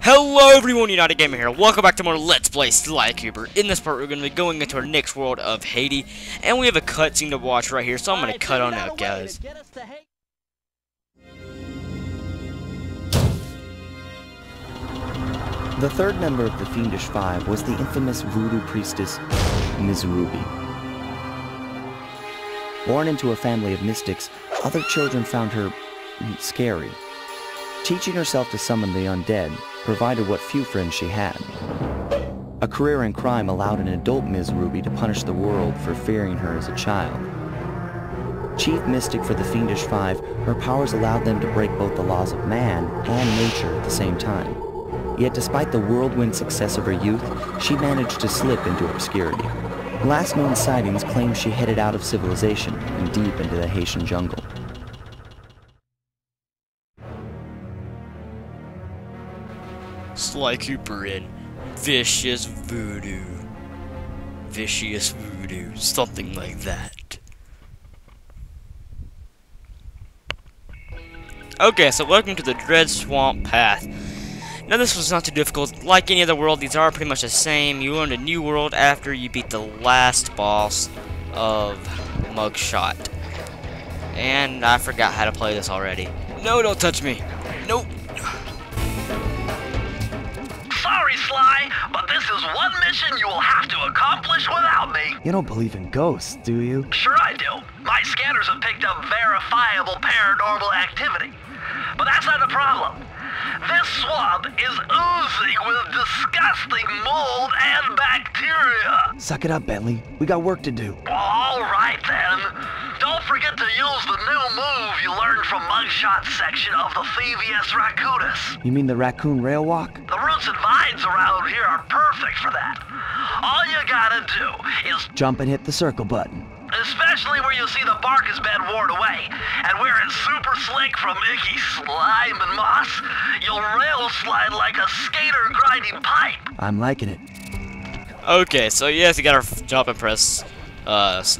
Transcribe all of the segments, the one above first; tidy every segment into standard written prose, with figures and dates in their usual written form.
Hello everyone, UnitedGamer here. Welcome back to more Let's Play Sly Cooper. In this part, we're going to be going into our next world of Haiti, and we have a cutscene to watch right here, so I'm going to cut on out, guys. The third member of the Fiendish Five was the infamous voodoo priestess, Ms. Ruby. Born into a family of mystics, other children found her scary. Teaching herself to summon the undead provided what few friends she had. A career in crime allowed an adult Ms. Ruby to punish the world for fearing her as a child. Chief mystic for the Fiendish Five, her powers allowed them to break both the laws of man and nature at the same time. Yet despite the whirlwind success of her youth, she managed to slip into obscurity. Last known sightings claim she headed out of civilization and deep into the Haitian jungle. Sly Cooper in Vicious Voodoo, something like that. Okay, so welcome to the Dread Swamp Path. Now this was not too difficult. Like any other world, these are pretty much the same. You learned a new world after you beat the last boss of Mugshot. And I forgot how to play this already. No, don't touch me. Nope. Sorry, Sly, but this is one mission you will have to accomplish without me. You don't believe in ghosts, do you? Sure I do. My scanners have picked up verifiable paranormal activity. But that's not the problem. This swamp is oozing with disgusting mold and bacteria. Suck it up, Bently. We got work to do. Well, all right, then. Don't forget to use the new move you learned from Mugshot section of the Thievius Raccoonus. You mean the raccoon rail walk? The roots and vines around here are perfect for that. All you gotta do is jump and hit the circle button. Especially where you see the bark has been worn away, and where it's super slick from icky slime and moss, you'll rail slide like a skater grinding pipe. I'm liking it. Okay, so yes, you gotta jump and press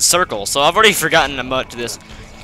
circle. So I've already forgotten much of this.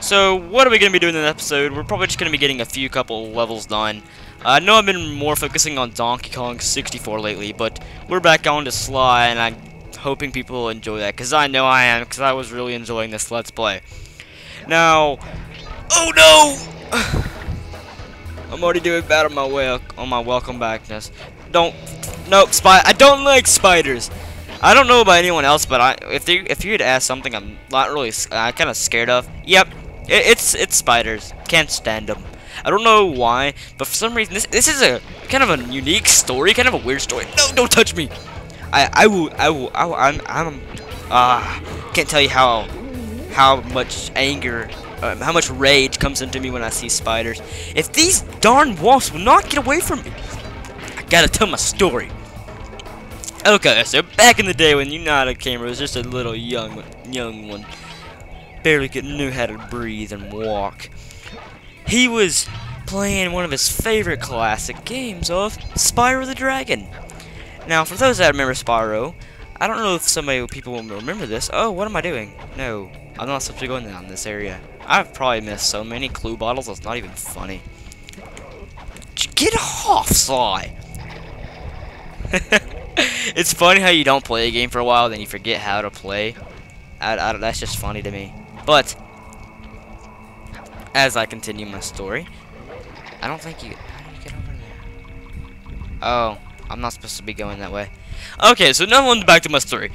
So what are we gonna be doing in this episode? We're probably just gonna be getting a couple levels done. I know I've been more focusing on Donkey Kong 64 lately, but we're back on to Sly, and I'm hoping people will enjoy that, because I know I am, because I was really enjoying this Let's Play. Now, oh no! I'm already doing bad on my welcome backness. Nope, I don't like spiders. I don't know about anyone else, but if you had asked something I'm not really, kind of scared of. Yep, it's spiders. Can't stand them. I don't know why, but for some reason this is a kind of a unique story, kind of a weird story. No, don't touch me. Can't tell you how much anger, how much rage comes into me when I see spiders. If these darn wasps will not get away from me, I gotta tell my story. Okay, so back in the day when UnitedGamer was just a little young one, barely knew how to breathe and walk, he was playing one of his favorite classic games of Spyro the Dragon. Now, for those that remember Spyro, I don't know if people will remember this. Oh, what am I doing? No, I'm not supposed to go down this area. I've probably missed so many clue bottles, it's not even funny. Get off, Sly! It's funny how you don't play a game for a while, then you forget how to play. That's just funny to me. But, as I continue my story, I don't think you... How do you get over there? Oh. I'm not supposed to be going that way. Okay, so now I'm back to my story.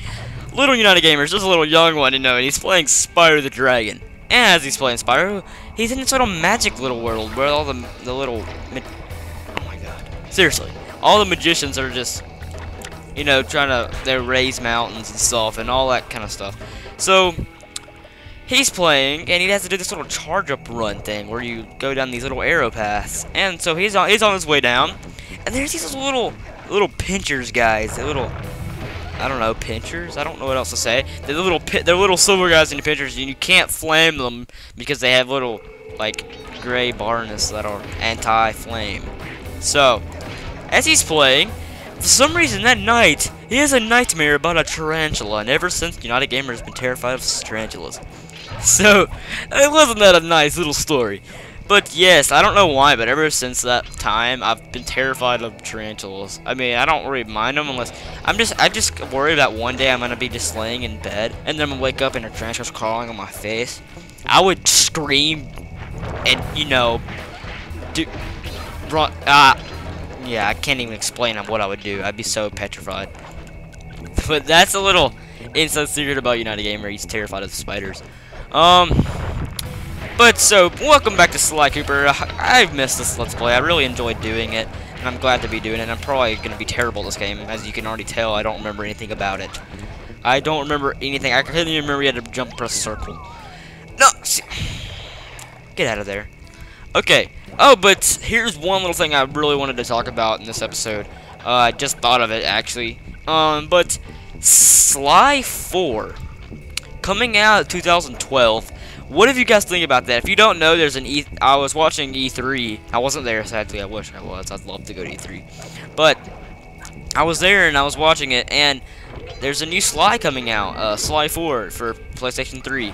Little UnitedGamer, just a little young one, and he's playing Spyro the Dragon. And as he's playing Spyro, he's in this little magic little world where all the little... Oh my god. Seriously. All the magicians are just, trying to... They raise mountains and stuff and all that kind of stuff. So, he's playing, and he has to do this little charge-up run thing where you go down these little arrow paths. And so he's on his way down, and there's these little pinchers, guys. They're little, I don't know, pinchers? I don't know what else to say. They're little silver guys in the pinchers, and you can't flame them because they have little, like, gray barness that are anti-flame. So, as he's playing, for some reason that night, he has a nightmare about a tarantula, and ever since, UnitedGamer has been terrified of tarantulas. So, it wasn't that a nice little story. But yes, I don't know why, but ever since that time, I've been terrified of tarantulas. I mean, I don't really mind them unless I just worry that one day I'm gonna be just laying in bed and then I'm gonna wake up and a tarantula's crawling on my face. I would scream and, you know, yeah, I can't even explain what I would do. I'd be so petrified. But that's a little inside secret about UnitedGamer. He's terrified of spiders. But so, welcome back to Sly Cooper. I've missed this Let's Play. I really enjoyed doing it, and I'm glad to be doing it. I'm probably going to be terrible at this game. As you can already tell, I don't remember anything about it. I don't remember anything. I couldn't even remember you had to jump and press circle. No! Get out of there. Okay. Oh, but here's one little thing I really wanted to talk about in this episode. I just thought of it, actually. But Sly 4, coming out in 2012... What if you guys think about that? If you don't know, there's an I was watching E3. I wasn't there, sadly. I wish I was. I'd love to go to E3. But I was there, and I was watching it, and there's a new Sly coming out, Sly 4 for PlayStation 3.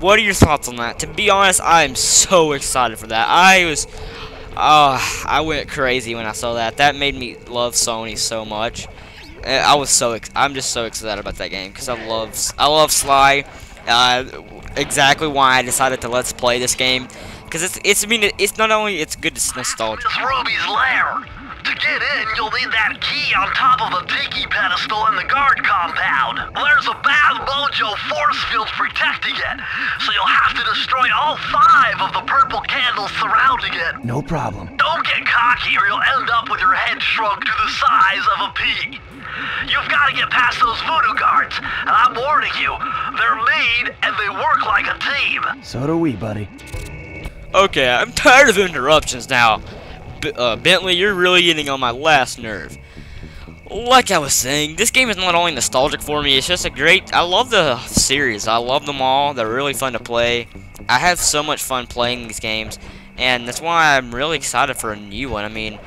What are your thoughts on that? To be honest, I am so excited for that. I went crazy when I saw that. That made me love Sony so much. I'm just so excited about that game because I love Sly. Exactly why I decided to Let's Play this game, because it's I mean it's not only it's good, it's nostalgic. It's Ruby's lair. To get in, you'll need that key on top of a tiki pedestal in the guard compound. There's a bad mojo force field protecting it, so you'll have to destroy all 5 of the purple candles surrounding it. No problem. Don't get cocky or you'll end up with your head shrunk to the size of a pea. You've got to get past those voodoo guards, and I'm warning you, they're mean and they work like a team. So do we, buddy. Okay, I'm tired of interruptions now. Bently, you're really getting on my last nerve. Like I was saying, this game is not only nostalgic for me, it's just a great... I love the series. I love them all. They're really fun to play. I have so much fun playing these games, and that's why I'm really excited for a new one. I mean...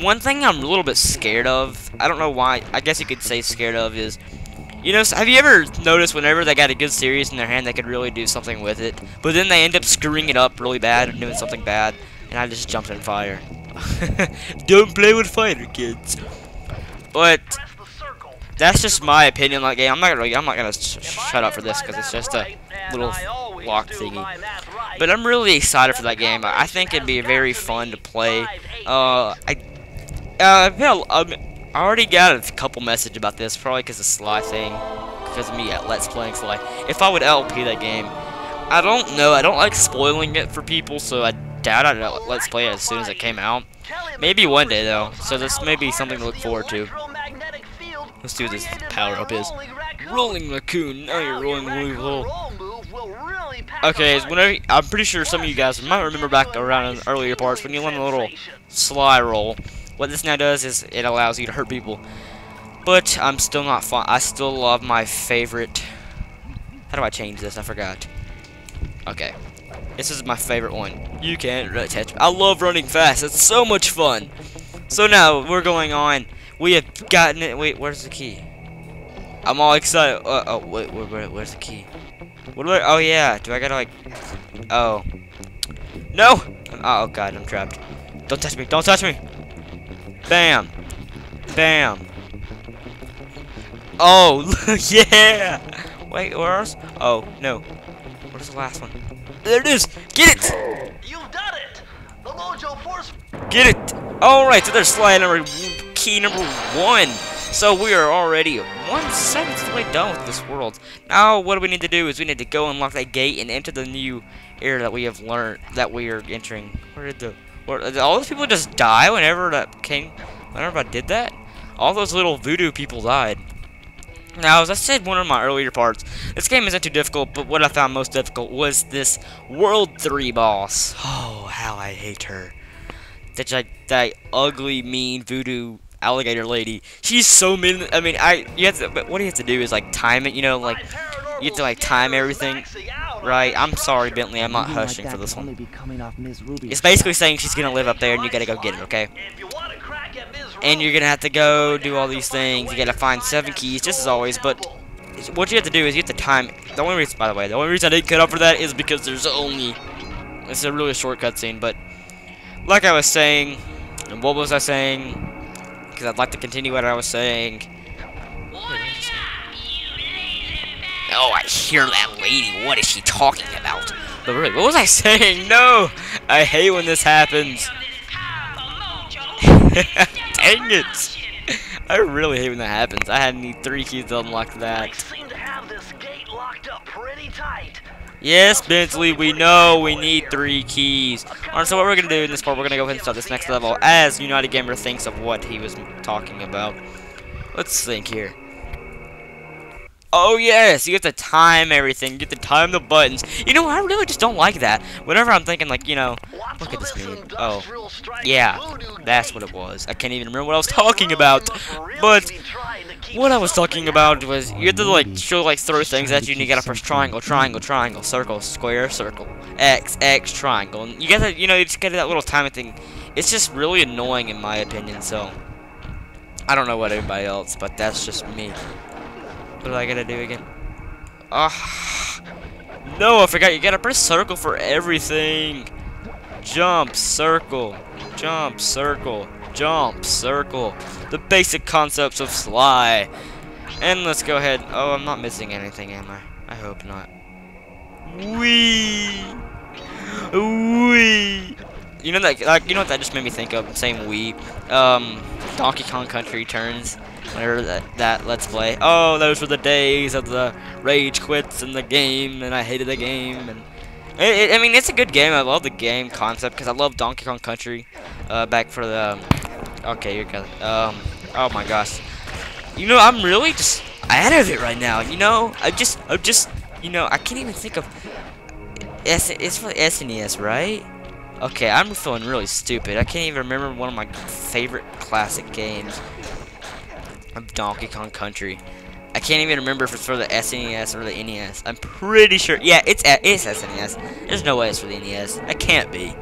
one thing I'm a little bit scared of, I don't know why, I guess you could say scared of, is, you know, have you ever noticed whenever they got a good series in their hand, they could really do something with it, but then they end up screwing it up really bad and doing something bad, and I just jumped in fire. Don't play with fire, kids. But that's just my opinion on that game. I'm not gonna shut up for this because it's just a little lock thingy. But I'm really excited for that game. I think it'd be very fun to play. I already got a couple messages about this, probably because of Sly thing, because of me at Let's Playing Sly. If I would LP that game, I don't know. I don't like spoiling it for people, so I doubt I'd Let's Play it as soon as it came out. Maybe one day though. So this may be something to look forward to. Let's do this. Power up is rolling raccoon. Now you're rolling raccoon. Okay, I'm pretty sure some of you guys might remember back around in earlier parts when you learn a little Sly roll. What this now does is it allows you to hurt people. But I'm still not fun. I still love my favorite. How do I change this? I forgot. Okay, this is my favorite one. You can't touch me. I love running fast. It's so much fun. So now we're going on. We have gotten it. Wait, where's the key? I'm all excited. Wait, where's the key? What do I? Oh yeah. Do I gotta like? Oh. No. Oh god, I'm trapped. Don't touch me. Don't touch me. Bam. Bam. Oh yeah. Wait, where else? Oh no. Where's the last one? There it is. Get it. You've done it. The mojo force. Get it. All right. So there's Sly number key number 1. So we are already 1/7 of the way done with this world. Now what we need to do is we need to go unlock that gate and enter the new area that we have learned that we are entering. Where did all those people just die whenever that came? Whenever I did that, all those little voodoo people died. Now, as I said in one of my earlier parts, this game isn't too difficult, but what I found most difficult was this World 3 boss. Oh, how I hate her! That ugly, mean voodoo alligator lady. She's so mean. I mean, you have to, but what you have to do is like time it, you know, like you have to like time everything, right? I'm sorry, Bently, I'm not hushing for this one. It's basically saying she's gonna live up there and you gotta go get it, okay? And you're gonna have to go do all these things. You gotta find 7 keys, just as always. But what you have to do is you have to time. The only reason, by the way, the only reason I didn't cut up for that is because there's only It's a really short cutscene, but like I was saying, and what was I saying? Because I'd like to continue what I was saying. Oh, I hear that lady. What is she talking about? But really, what was I saying? No! I hate when this happens. Dang it! I really hate when that happens. I had need 3 keys to unlock that. Yes, Bently, we know we need 3 keys. Alright, so what we're gonna do in this part, we're gonna go ahead and start this next level as UnitedGamer thinks of what he was talking about. Let's think here. Oh yes, you get to time everything, you get to time the buttons. You know, I really just don't like that. Whenever I'm thinking like, you know, look at this dude. Oh, yeah, that's what it was. I can't even remember what I was talking about. But what I was talking about was you have to like, she'll like throw things at you and you gotta press triangle, triangle, triangle, circle, square, circle, X, X, triangle. And you gotta, you know, you just get that little timing thing. It's just really annoying in my opinion, so. I don't know what everybody else, but that's just me. What do I gotta do again? No, I forgot. You gotta press circle for everything. Jump, circle, jump, circle, jump, circle. The basic concepts of Sly. And let's go ahead. Oh, I'm not missing anything, am I? I hope not. Wee, wee. You know that? Like, you know what that just made me think of? Same wee. Donkey Kong Country turns. Whenever that let's play. Oh, those were the days of the rage quits and the game, and I hated the game. And I mean, it's a good game. I love the game concept because I love Donkey Kong Country. Back for the okay, you're good. Oh my gosh, you know I'm really just out of it right now. You know, I just, you know, I can't even think of. It's for SNES, right? Okay, I'm feeling really stupid. I can't even remember one of my favorite classic games. Of Donkey Kong Country. I can't even remember if it's for the SNES or the NES. I'm pretty sure. Yeah, it's SNES. There's no way it's for the NES. It can't be.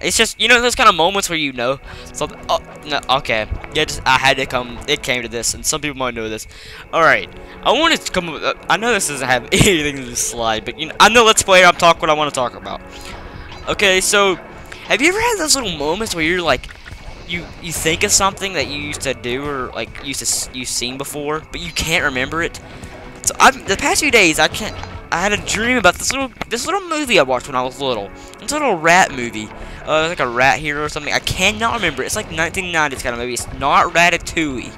It's just, you know, those kind of moments where you know something. Oh, no, okay. Yeah, just, I had to come. It came to this, and some people might know this. All right. I wanted to come up. I know this doesn't have anything to do with Sly, but you know, I know Let's Play. I'm talking what I want to talk about. Okay, so have you ever had those little moments where you're like. You think of something that you used to do or like you've seen before, but you can't remember it. So the past few days I had a dream about this little movie I watched when I was little. It's a little rat movie. Like a rat hero or something. I cannot remember. It's like 1990s kind of movie. It's not Ratatouille.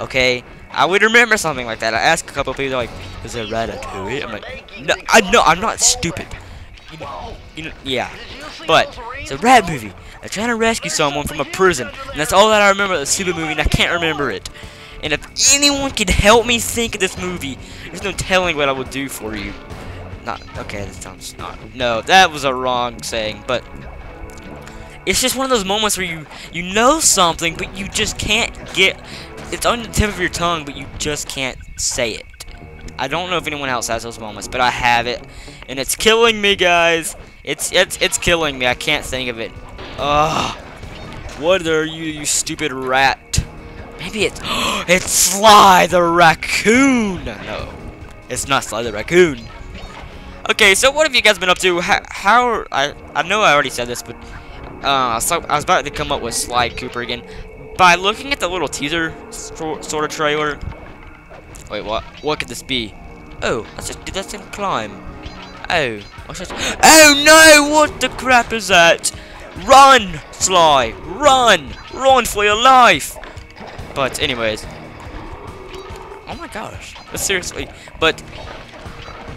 Okay, I would remember something like that. I asked a couple of people, they're like, is it Ratatouille? I'm like, no, I'm not stupid. You know, yeah. But it's a rat movie. I'm trying to rescue someone from a prison, and that's all that I remember of the stupid movie, and I can't remember it. And if anyone could help me think of this movie, there's no telling what I will do for you. Not okay. That sounds not. No, that was a wrong saying. But it's just one of those moments where you know something, but you just can't get. It's on the tip of your tongue, but you just can't say it. I don't know if anyone else has those moments, but I have it, and it's killing me, guys. It's killing me. I can't think of it. Ugh. What are you, you stupid rat? Maybe it's... it's Sly the Raccoon! No. It's not Sly the Raccoon. Okay, so what have you guys been up to? How I know I already said this, but... so I was about to come up with Sly Cooper again. By looking at the little teaser sort of trailer... Wait, what? What could this be? Oh, I just did that same climb. Oh. Oh no! What the crap is that? Run, Sly! Run! Run for your life! But anyways, oh my gosh! Seriously, but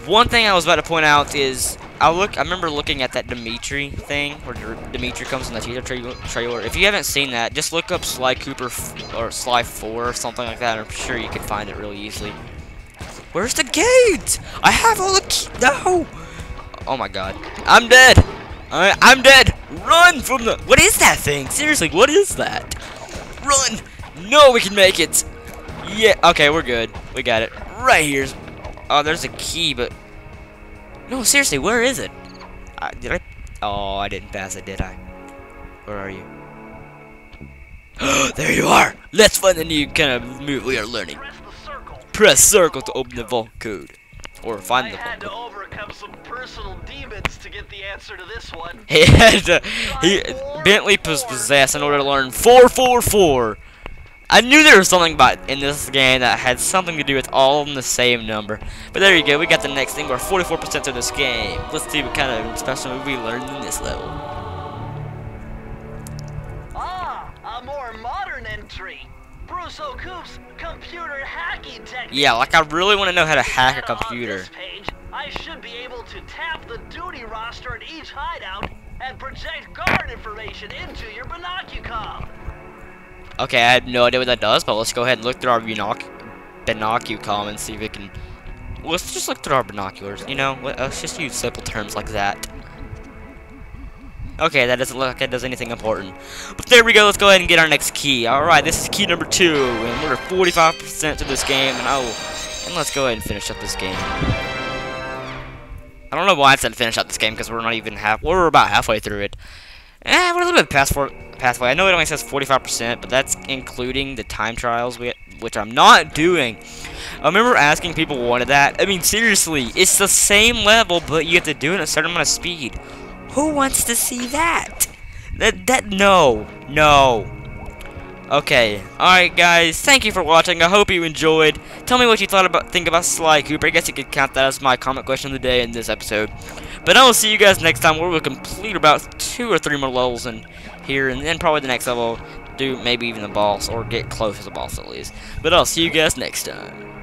one thing I was about to point out is I remember looking at that Dimitri thing where Dimitri comes in the teaser trailer. If you haven't seen that, just look up Sly Cooper or Sly 4 or something like that. I'm sure you can find it really easily. Where's the gate? I have all the keys. No! Oh my God! I'm dead! I'm dead! Run from the... What is that thing? Seriously, what is that? Run! No, we can make it! Yeah, okay, we're good. We got it. Right here. Oh, there's a key, but... No, seriously, where is it? Did I... Oh, I didn't pass it, did I? Where are you? There you are! Let's find the new kind of move we are learning. Press circle to open the vault code. Or find the vault code. personal demons to get the answer to this one. He had to, Bently was possessed in order to learn 444. I knew there was something about in this game that had something to do with all in the same number. But there you go, we got the next thing. We're 44% of this game. Let's see what kind of special move we learned in this level. Ah, a more modern entry. Bruce O'Coop's computer hacking technique. Yeah, like I really want to know how to hack a computer. On this page, I should be able to tap the duty roster in each hideout and project guard information into your binoculars. Okay, I had no idea what that does, but let's go ahead and look through our binoculars and see if we can... Let's just look through our binoculars, you know? Let's just use simple terms like that. Okay, that doesn't look like it does anything important. But there we go, let's go ahead and get our next key. Alright, this is key number 2, and we're 45% to this game, and let's go ahead and finish up this game. I don't know why I said finish up this game, because we're not even we're about halfway through it. Eh, we're a little bit past pathway. I know it only says 45%, but that's including the time trials, which I'm not doing. I remember asking people wanted that. I mean, seriously, it's the same level, but you have to do it at a certain amount of speed. Who wants to see that? No. Okay, alright guys, thank you for watching. I hope you enjoyed. Tell me what you think about Sly Cooper. I guess you could count that as my comment question of the day in this episode. But I will see you guys next time where we'll complete about 2 or 3 more levels in here, and then probably the next level, do maybe even the boss, or get close to the boss at least. But I'll see you guys next time.